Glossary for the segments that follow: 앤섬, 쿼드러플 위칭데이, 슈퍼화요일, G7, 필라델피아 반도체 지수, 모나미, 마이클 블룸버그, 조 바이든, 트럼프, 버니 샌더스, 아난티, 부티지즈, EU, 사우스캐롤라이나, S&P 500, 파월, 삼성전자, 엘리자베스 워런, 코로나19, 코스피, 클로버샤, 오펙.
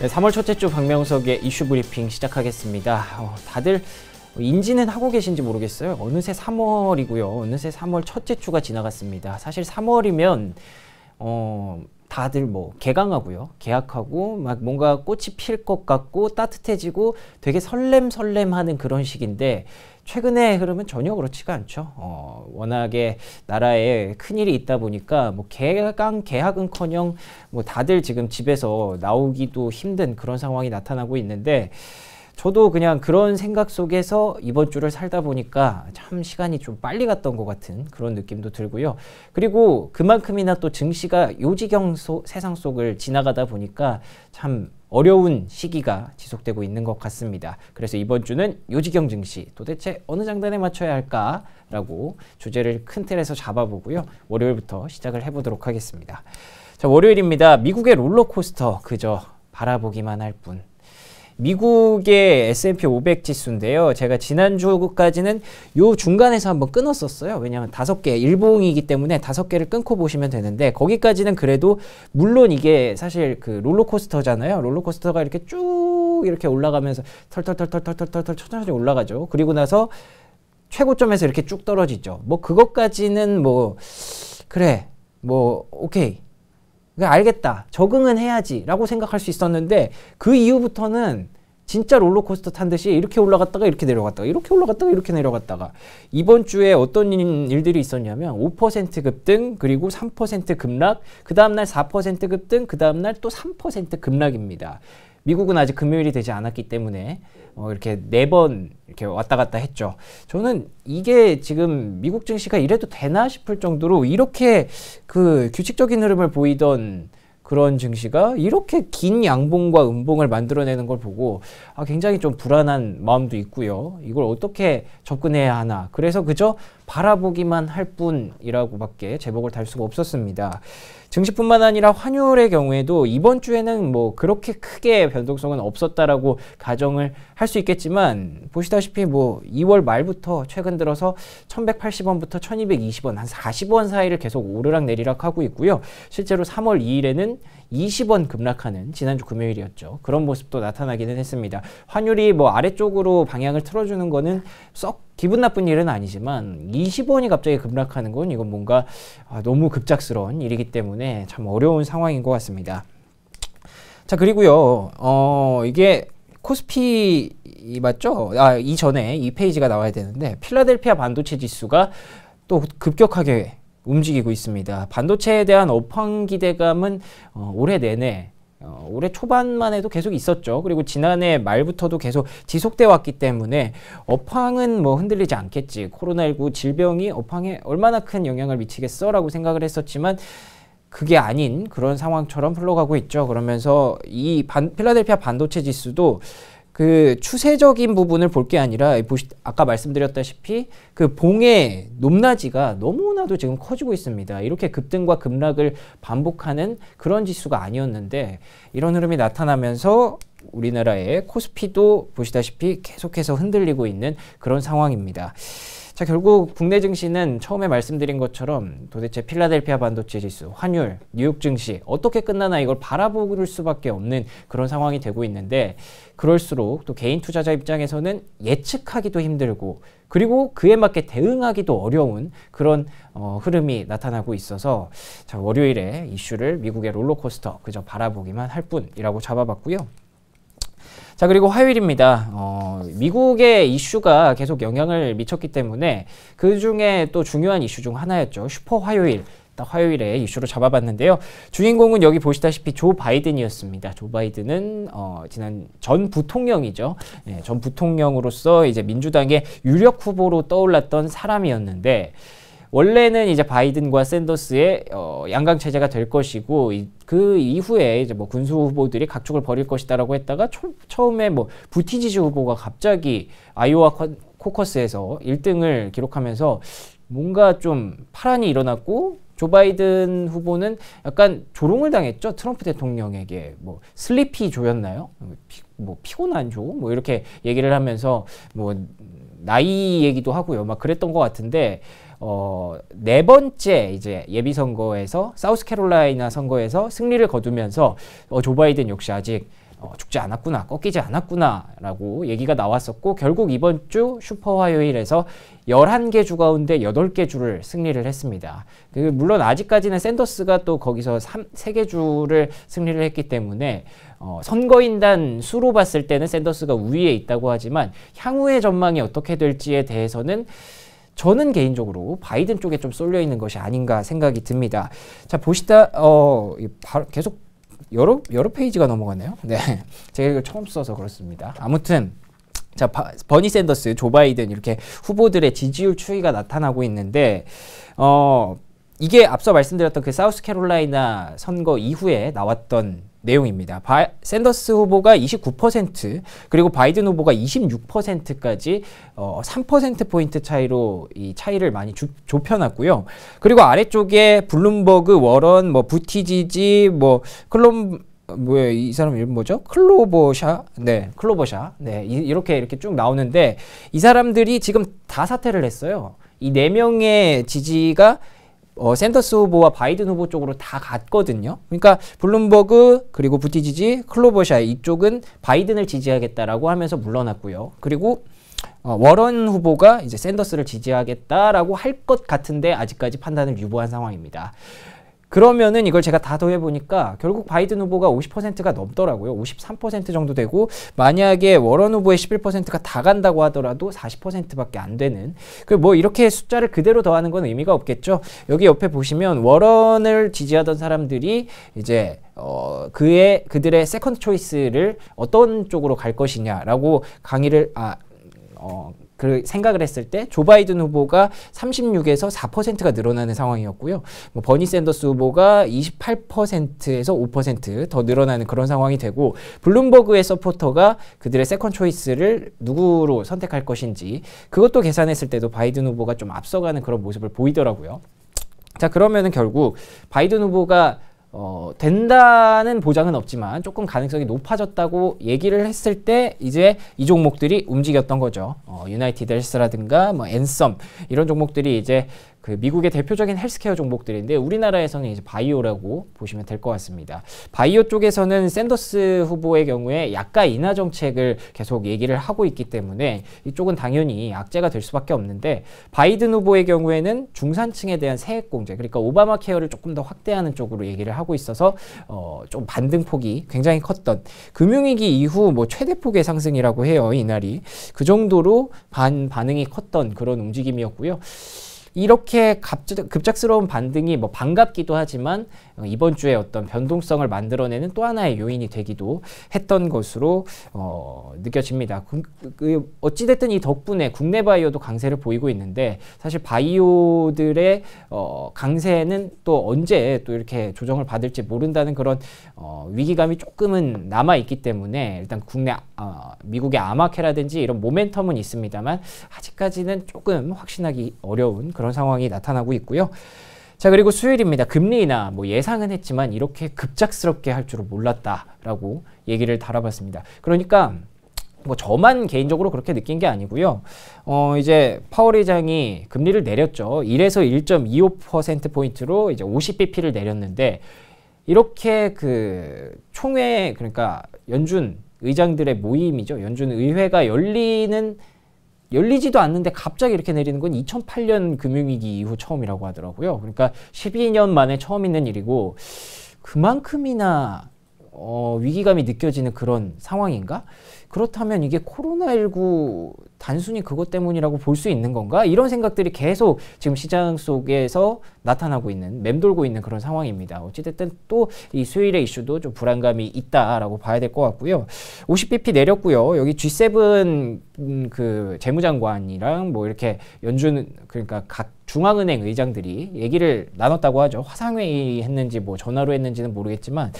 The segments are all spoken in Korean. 네, 3월 첫째 주 박명석의 이슈 브리핑 시작하겠습니다. 다들 인지는 하고 계신지 모르겠어요. 어느새 3월이고요. 어느새 3월 첫째 주가 지나갔습니다. 사실 3월이면 다들 뭐 개강하고요. 개학하고 막 뭔가 꽃이 필 것 같고 따뜻해지고 되게 설렘하는 그런 시기인데 최근에 흐름은 전혀 그렇지가 않죠. 워낙에 나라에 큰일이 있다 보니까 뭐 개강, 개학은커녕 뭐 다들 지금 집에서 나오기도 힘든 그런 상황이 나타나고 있는데 저도 그냥 그런 생각 속에서 이번 주를 살다 보니까 참 시간이 좀 빨리 갔던 것 같은 그런 느낌도 들고요. 그리고 그만큼이나 또 증시가 요지경 세상 속을 지나가다 보니까 참 어려운 시기가 지속되고 있는 것 같습니다. 그래서 이번 주는 요지경 증시 도대체 어느 장단에 맞춰야 할까라고 주제를 큰 틀에서 잡아보고요. 월요일부터 시작을 해보도록 하겠습니다. 자, 월요일입니다. 미국의 롤러코스터 그저 바라보기만 할 뿐. 미국의 S&P 500 지수인데요. 제가 지난주까지는 요 중간에서 한번 끊었었어요. 왜냐하면 5개 일봉이기 때문에 5개를 끊고 보시면 되는데 거기까지는 그래도 물론 이게 사실 그 롤러코스터잖아요. 롤러코스터가 이렇게 쭉 이렇게 올라가면서 털털털 천천히 올라가죠. 그리고 나서 최고점에서 이렇게 쭉 떨어지죠. 뭐 그것까지는 뭐 그래 뭐 오케이. 알겠다. 적응은 해야지 라고 생각할 수 있었는데 그 이후부터는 진짜 롤러코스터 탄 듯이 이렇게 올라갔다가 이렇게 내려갔다가 이렇게 올라갔다가 이렇게 내려갔다가 이번 주에 어떤 일들이 있었냐면 5% 급등 그리고 3% 급락 그 다음날 4% 급등 그 다음날 또 3% 급락입니다. 미국은 아직 금요일이 되지 않았기 때문에 이렇게 4번 이렇게 왔다 갔다 했죠. 저는 이게 지금 미국 증시가 이래도 되나 싶을 정도로 이렇게 그 규칙적인 흐름을 보이던 그런 증시가 이렇게 긴 양봉과 음봉을 만들어내는 걸 보고 굉장히 좀 불안한 마음도 있고요. 이걸 어떻게 접근해야 하나. 그래서 그저 바라보기만 할 뿐이라고밖에 제목을 달 수가 없었습니다. 증시뿐만 아니라 환율의 경우에도 이번 주에는 뭐 그렇게 크게 변동성은 없었다라고 가정을 할 수 있겠지만 보시다시피 뭐 2월 말부터 최근 들어서 1180원부터 1220원 한 40원 사이를 계속 오르락 내리락 하고 있고요. 실제로 3월 2일에는 20원 급락하는 지난주 금요일이었죠. 그런 모습도 나타나기는 했습니다. 환율이 뭐 아래쪽으로 방향을 틀어주는 거는 썩 기분 나쁜 일은 아니지만 20원이 갑자기 급락하는 건 이건 뭔가 너무 급작스러운 일이기 때문에 참 어려운 상황인 것 같습니다. 자 그리고요 이게 코스피 맞죠? 이전에 이 페이지가 나와야 되는데 필라델피아 반도체 지수가 또 급격하게 움직이고 있습니다. 반도체에 대한 업황 기대감은 올해 내내 올해 초반만 해도 계속 있었죠. 그리고 지난해 말부터도 계속 지속돼 왔기 때문에 업황은 뭐 흔들리지 않겠지. 코로나19 질병이 업황에 얼마나 큰 영향을 미치겠어? 라고 생각을 했었지만 그게 아닌 그런 상황처럼 흘러가고 있죠. 그러면서 이 필라델피아 반도체 지수도 그 추세적인 부분을 볼 게 아니라 아까 말씀드렸다시피 그 봉의 높낮이가 너무나도 지금 커지고 있습니다. 이렇게 급등과 급락을 반복하는 그런 지수가 아니었는데 이런 흐름이 나타나면서 우리나라의 코스피도 보시다시피 계속해서 흔들리고 있는 그런 상황입니다. 자 결국 국내 증시는 처음에 말씀드린 것처럼 도대체 필라델피아 반도체 지수, 환율, 뉴욕 증시 어떻게 끝나나 이걸 바라볼 수밖에 없는 그런 상황이 되고 있는데 그럴수록 또 개인 투자자 입장에서는 예측하기도 힘들고 그리고 그에 맞게 대응하기도 어려운 그런 흐름이 나타나고 있어서 자 월요일에 이슈를 미국의 롤러코스터 그저 바라보기만 할 뿐이라고 잡아봤고요. 자 그리고 화요일입니다. 미국의 이슈가 계속 영향을 미쳤기 때문에 그 중에 또 중요한 이슈 중 하나였죠. 슈퍼 화요일. 화요일에 이슈로 잡아봤는데요. 주인공은 여기 보시다시피 조 바이든이었습니다. 조 바이든은 전 부통령이죠. 네, 전 부통령으로서 이제 민주당의 유력 후보로 떠올랐던 사람이었는데 원래는 이제 바이든과 샌더스의 양강 체제가 될 것이고 그 이후에 이제 뭐 군수 후보들이 각축을 벌일 것이다라고 했다가 처음에 뭐 부티지즈 후보가 갑자기 아이오와 코커스에서 1등을 기록하면서 뭔가 좀 파란이 일어났고 조 바이든 후보는 약간 조롱을 당했죠. 트럼프 대통령에게 뭐 슬리피 조였나요? 뭐 피곤한 조? 뭐 이렇게 얘기를 하면서 뭐 나이 얘기도 하고요. 막 그랬던 것 같은데. 4번째 이제 예비선거에서 사우스캐롤라이나 선거에서 승리를 거두면서 조 바이든 역시 아직 죽지 않았구나, 꺾이지 않았구나라고 얘기가 나왔었고, 결국 이번 주 슈퍼화요일에서 11개 주 가운데 8개 주를 승리를 했습니다. 물론 아직까지는 샌더스가 또 거기서 3개 주를 승리를 했기 때문에 선거인단 수로 봤을 때는 샌더스가 우위에 있다고 하지만 향후의 전망이 어떻게 될지에 대해서는 저는 개인적으로 바이든 쪽에 좀 쏠려 있는 것이 아닌가 생각이 듭니다. 자, 보시다 바로 계속 여러 페이지가 넘어갔네요. 네, 제가 이걸 처음 써서 그렇습니다. 아무튼 자, 버니 샌더스, 조 바이든 이렇게 후보들의 지지율 추이가 나타나고 있는데 이게 앞서 말씀드렸던 그 사우스캐롤라이나 선거 이후에 나왔던 내용입니다. 샌더스 후보가 29% 그리고 바이든 후보가 26%까지 3%포인트 차이로 이 차이를 많이 좁혀놨고요. 그리고 아래쪽에 블룸버그, 워런, 부티지즈, 이 사람 이름 뭐죠? 클로버샤? 네, 클로버샤. 네, 이렇게 쭉 나오는데 이 사람들이 지금 다 사퇴를 했어요. 이 4명의 지지가 샌더스 후보와 바이든 후보 쪽으로 다 갔거든요. 그러니까 블룸버그 그리고 부티지지, 클로버샤 이쪽은 바이든을 지지하겠다라고 하면서 물러났고요. 그리고 워런 후보가 이제 샌더스를 지지하겠다라고 할 것 같은데 아직까지 판단을 유보한 상황입니다. 그러면은 이걸 제가 다 더해보니까 결국 바이든 후보가 50%가 넘더라고요. 53% 정도 되고, 만약에 워런 후보의 11%가 다 간다고 하더라도 40%밖에 안 되는, 이렇게 숫자를 그대로 더하는 건 의미가 없겠죠. 여기 옆에 보시면 워런을 지지하던 사람들이 이제 그들의 세컨드 초이스를 어떤 쪽으로 갈 것이냐라고 생각을 했을 때 조 바이든 후보가 36에서 4%가 늘어나는 상황이었고요. 버니 샌더스 후보가 28%에서 5% 더 늘어나는 그런 상황이 되고, 블룸버그의 서포터가 그들의 세컨드 초이스를 누구로 선택할 것인지 그것도 계산했을 때도 바이든 후보가 좀 앞서가는 그런 모습을 보이더라고요. 자, 그러면은 결국 바이든 후보가 된다는 보장은 없지만 조금 가능성이 높아졌다고 얘기를 했을 때 이제 이 종목들이 움직였던 거죠. 유나이티드 헬스라든가 앤섬 이런 종목들이 이제 그 미국의 대표적인 헬스케어 종목들인데, 우리나라에서는 이제 바이오라고 보시면 될 것 같습니다. 바이오 쪽에서는 샌더스 후보의 경우에 약가 인하 정책을 계속 얘기를 하고 있기 때문에 이쪽은 당연히 악재가 될 수밖에 없는데, 바이든 후보의 경우에는 중산층에 대한 세액 공제, 그러니까 오바마 케어를 조금 더 확대하는 쪽으로 얘기를 하고 있어서 좀 반등폭이 굉장히 컸던, 금융위기 이후 최대폭의 상승이라고 해요. 이날이 그 정도로 반응이 컸던 그런 움직임이었고요. 이렇게 급작스러운 반등이 반갑기도 하지만 이번 주에 어떤 변동성을 만들어내는 또 하나의 요인이 되기도 했던 것으로 느껴집니다. 어찌됐든 이 덕분에 국내 바이오도 강세를 보이고 있는데, 사실 바이오들의 강세는 또 언제 또 이렇게 조정을 받을지 모른다는 그런 위기감이 조금은 남아있기 때문에 일단 국내 미국의 아마케라든지 이런 모멘텀은 있습니다만 아직까지는 조금 확신하기 어려운 그런 상황이 나타나고 있고요. 자, 그리고 수요일입니다. 금리 인하 예상은 했지만 이렇게 급작스럽게 할 줄은 몰랐다라고 얘기를 달아봤습니다. 그러니까 저만 개인적으로 그렇게 느낀 게 아니고요. 이제 파월 의장이 금리를 내렸죠. 1에서 1.25%포인트로 이제 50bp를 내렸는데, 이렇게 총회, 그러니까 연준 의장들의 모임이죠. 연준 의회가 열리지도 않는데 갑자기 이렇게 내리는 건 2008년 금융위기 이후 처음이라고 하더라고요. 그러니까 12년 만에 처음 있는 일이고, 그만큼이나 위기감이 느껴지는 그런 상황인가? 그렇다면 이게 코로나19 단순히 그것 때문이라고 볼 수 있는 건가? 이런 생각들이 계속 지금 시장 속에서 나타나고 있는, 맴돌고 있는 그런 상황입니다. 어찌됐든 또 이 수요일의 이슈도 좀 불안감이 있다라고 봐야 될 것 같고요. 50bp 내렸고요. 여기 G7 재무장관이랑 이렇게 연준, 그러니까 각 중앙은행 의장들이 얘기를 나눴다고 하죠. 화상회의 했는지 전화로 했는지는 모르겠지만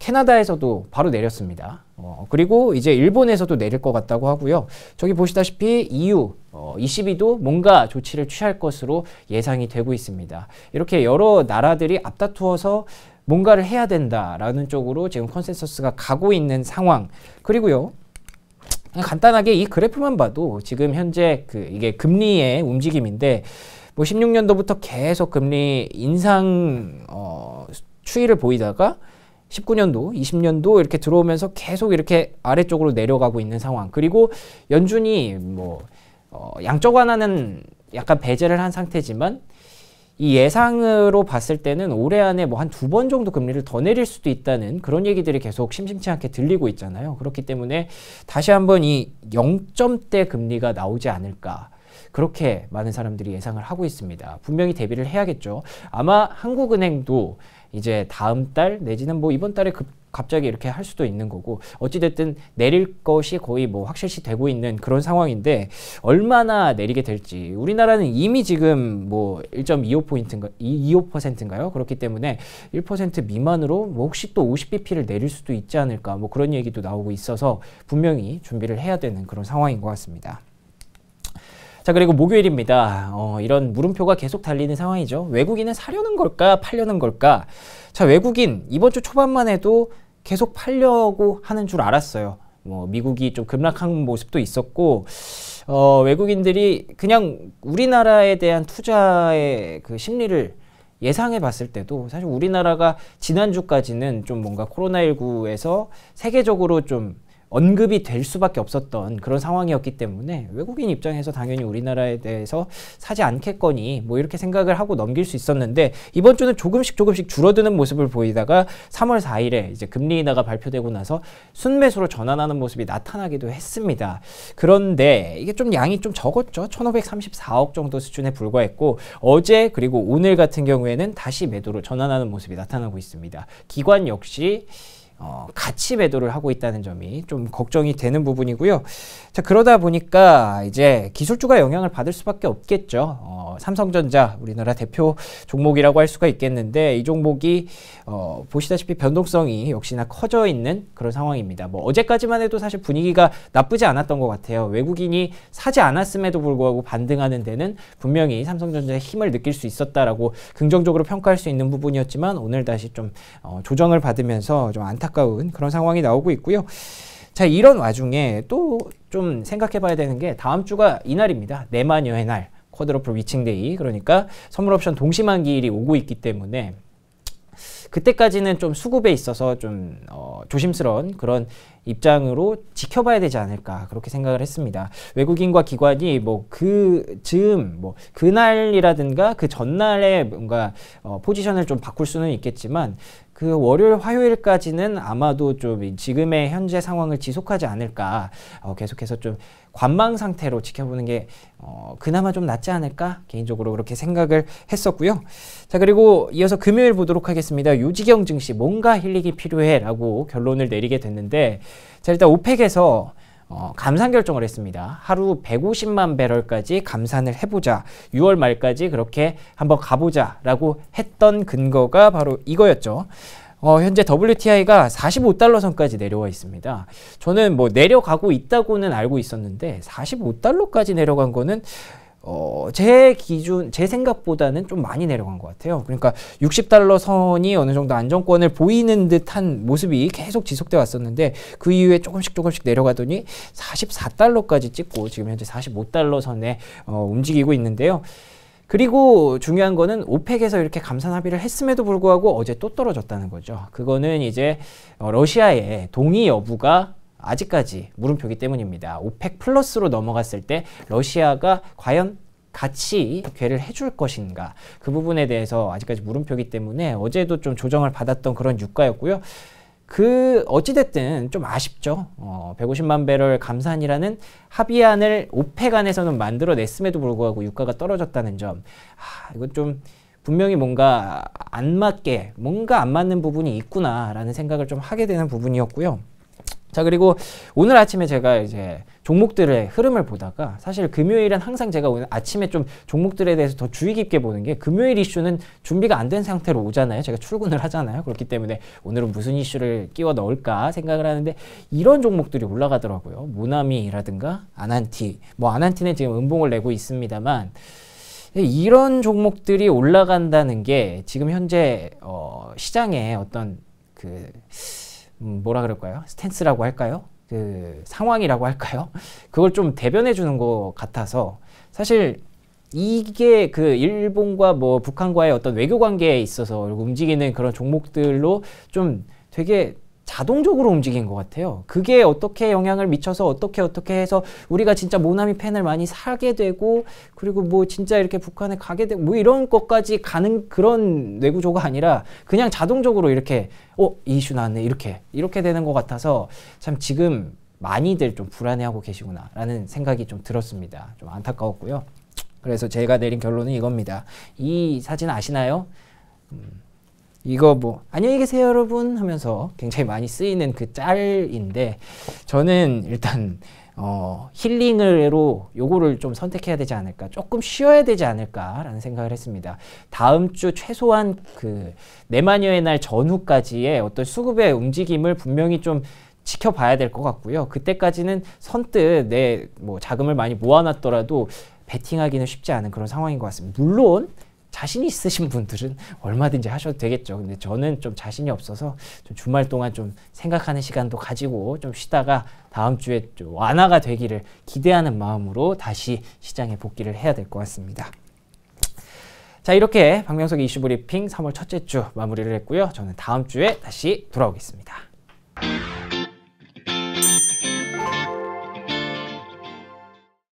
캐나다에서도 바로 내렸습니다. 그리고 이제 일본에서도 내릴 것 같다고 하고요. 저기 보시다시피 EU 22도 뭔가 조치를 취할 것으로 예상이 되고 있습니다. 이렇게 여러 나라들이 앞다투어서 뭔가를 해야 된다라는 쪽으로 지금 컨센서스가 가고 있는 상황. 그리고요, 간단하게 이 그래프만 봐도 지금 현재 이게 금리의 움직임인데 16년도부터 계속 금리 인상 추이를 보이다가 19년도, 20년도 이렇게 들어오면서 계속 이렇게 아래쪽으로 내려가고 있는 상황. 그리고 연준이 뭐 양적 완화는 약간 배제를 한 상태지만 이 예상으로 봤을 때는 올해 안에 뭐 한 2번 정도 금리를 더 내릴 수도 있다는 그런 얘기들이 계속 심심치 않게 들리고 있잖아요. 그렇기 때문에 다시 한번 이 0점대 금리가 나오지 않을까. 그렇게 많은 사람들이 예상을 하고 있습니다. 분명히 대비를 해야겠죠. 아마 한국은행도 이제 다음 달 내지는 뭐 이번 달에 갑자기 이렇게 할 수도 있는 거고 어찌됐든 내릴 것이 거의 뭐 확실시 되고 있는 그런 상황인데 얼마나 내리게 될지 우리나라는 이미 지금 뭐 1.25%인가요? 그렇기 때문에 1% 미만으로 뭐 혹시 또 50bp를 내릴 수도 있지 않을까 뭐 그런 얘기도 나오고 있어서 분명히 준비를 해야 되는 그런 상황인 것 같습니다. 자, 그리고 목요일입니다. 이런 물음표가 계속 달리는 상황이죠. 외국인은 사려는 걸까 팔려는 걸까. 자, 외국인 이번 주 초반만 해도 계속 팔려고 하는 줄 알았어요. 뭐 미국이 좀 급락한 모습도 있었고 외국인들이 그냥 우리나라에 대한 투자의 그 심리를 예상해 봤을 때도 사실 우리나라가 지난주까지는 좀 뭔가 코로나19에서 세계적으로 좀 언급이 될 수밖에 없었던 그런 상황이었기 때문에 외국인 입장에서 당연히 우리나라에 대해서 사지 않겠거니 뭐 이렇게 생각을 하고 넘길 수 있었는데 이번 주는 조금씩 줄어드는 모습을 보이다가 3월 4일에 이제 금리 인하가 발표되고 나서 순매수로 전환하는 모습이 나타나기도 했습니다. 그런데 이게 좀 양이 좀 적었죠. 1,534억 정도 수준에 불과했고 어제 그리고 오늘 같은 경우에는 다시 매도로 전환하는 모습이 나타나고 있습니다. 기관 역시 같이 매도를 하고 있다는 점이 좀 걱정이 되는 부분이고요. 자, 그러다 보니까 이제 기술주가 영향을 받을 수밖에 없겠죠. 삼성전자 우리나라 대표 종목이라고 할 수가 있겠는데 이 종목이 보시다시피 변동성이 역시나 커져 있는 그런 상황입니다. 뭐 어제까지만 해도 사실 분위기가 나쁘지 않았던 것 같아요. 외국인이 사지 않았음에도 불구하고 반등하는 데는 분명히 삼성전자의 힘을 느낄 수 있었다라고 긍정적으로 평가할 수 있는 부분이었지만 오늘 다시 좀 조정을 받으면서 좀 안타깝습니다. 가까운 그런 상황이 나오고 있고요. 자, 이런 와중에 또 좀 생각해 봐야 되는 게 다음 주가 이날입니다. 내마녀의 날, 쿼드러플 위칭데이. 그러니까 선물옵션 동시만기일이 오고 있기 때문에 그때까지는 좀 수급에 있어서 좀 조심스러운 그런 입장으로 지켜봐야 되지 않을까 그렇게 생각을 했습니다. 외국인과 기관이 뭐 그날이라든가 그 전날에 뭔가 포지션을 좀 바꿀 수는 있겠지만 그 월요일, 화요일까지는 아마도 좀 지금의 현재 상황을 지속하지 않을까 계속해서 좀 관망 상태로 지켜보는 게 그나마 좀 낫지 않을까 개인적으로 그렇게 생각을 했었고요. 자, 그리고 이어서 금요일 보도록 하겠습니다. 유지경 증시 뭔가 힐링이 필요해 라고 결론을 내리게 됐는데 자, 일단 오펙에서 감산 결정을 했습니다. 하루 150만 배럴까지 감산을 해보자. 6월 말까지 그렇게 한번 가보자 라고 했던 근거가 바로 이거였죠. 현재 WTI가 45달러 선까지 내려와 있습니다. 저는 뭐 내려가고 있다고는 알고 있었는데 45달러까지 내려간 거는 제 기준, 제 생각보다는 좀 많이 내려간 것 같아요. 그러니까 60달러 선이 어느 정도 안정권을 보이는 듯한 모습이 계속 지속돼 왔었는데 그 이후에 조금씩 내려가더니 44달러까지 찍고 지금 현재 45달러 선에 움직이고 있는데요. 그리고 중요한 거는 오펙에서 이렇게 감산 합의를 했음에도 불구하고 어제 또 떨어졌다는 거죠. 그거는 이제 러시아의 동의 여부가 아직까지 물음표기 때문입니다. 오펙 플러스로 넘어갔을 때 러시아가 과연 같이 궤를 해줄 것인가 그 부분에 대해서 아직까지 물음표기 때문에 어제도 좀 조정을 받았던 그런 유가였고요. 어찌됐든 좀 아쉽죠. 150만 배럴 감산이라는 합의안을 오펙 안에서는 만들어냈음에도 불구하고 유가가 떨어졌다는 점. 이건 좀 분명히 뭔가 안 맞는 부분이 있구나라는 생각을 좀 하게 되는 부분이었고요. 자, 그리고 오늘 아침에 제가 이제 종목들의 흐름을 보다가 사실 금요일은 항상 제가 오늘 아침에 좀 종목들에 대해서 더 주의 깊게 보는 게 금요일 이슈는 준비가 안 된 상태로 오잖아요. 제가 출근을 하잖아요. 그렇기 때문에 오늘은 무슨 이슈를 끼워 넣을까 생각을 하는데 이런 종목들이 올라가더라고요. 모나미라든가 아난티. 뭐 아난티는 지금 음봉을 내고 있습니다만 이런 종목들이 올라간다는 게 지금 현재 시장에 어떤 그 뭐라 그럴까요? 스탠스라고 할까요? 그 상황이라고 할까요? 그걸 좀 대변해 주는 것 같아서 사실 이게 그 일본과 뭐 북한과의 어떤 외교 관계에 있어서 움직이는 그런 종목들로 좀 되게 자동적으로 움직인 것 같아요. 그게 어떻게 영향을 미쳐서 어떻게 해서 우리가 진짜 모나미 펜을 많이 사게 되고, 그리고 뭐 진짜 이렇게 북한에 가게 되고 뭐 이런 것까지 가는 그런 뇌구조가 아니라 그냥 자동적으로 이렇게 이 이슈 나왔네 이렇게 되는 것 같아서 참 지금 많이들 좀 불안해하고 계시구나 라는 생각이 좀 들었습니다. 좀 안타까웠고요. 그래서 제가 내린 결론은 이겁니다. 이 사진 아시나요? 이거 뭐 안녕히 계세요 여러분 하면서 굉장히 많이 쓰이는 그 짤인데, 저는 일단 힐링으로 요거를 좀 선택해야 되지 않을까, 조금 쉬어야 되지 않을까 라는 생각을 했습니다. 다음 주 최소한 그 내마녀의 날 전후까지의 어떤 수급의 움직임을 분명히 좀 지켜봐야 될 것 같고요. 그때까지는 선뜻 내 뭐 자금을 많이 모아놨더라도 베팅하기는 쉽지 않은 그런 상황인 것 같습니다. 물론 자신 있으신 분들은 얼마든지 하셔도 되겠죠. 근데 저는 좀 자신이 없어서 좀 주말 동안 좀 생각하는 시간도 가지고 좀 쉬다가 다음 주에 좀 완화가 되기를 기대하는 마음으로 다시 시장에 복귀를 해야 될 것 같습니다. 자, 이렇게 박명석의 이슈 브리핑 3월 첫째 주 마무리를 했고요. 저는 다음 주에 다시 돌아오겠습니다.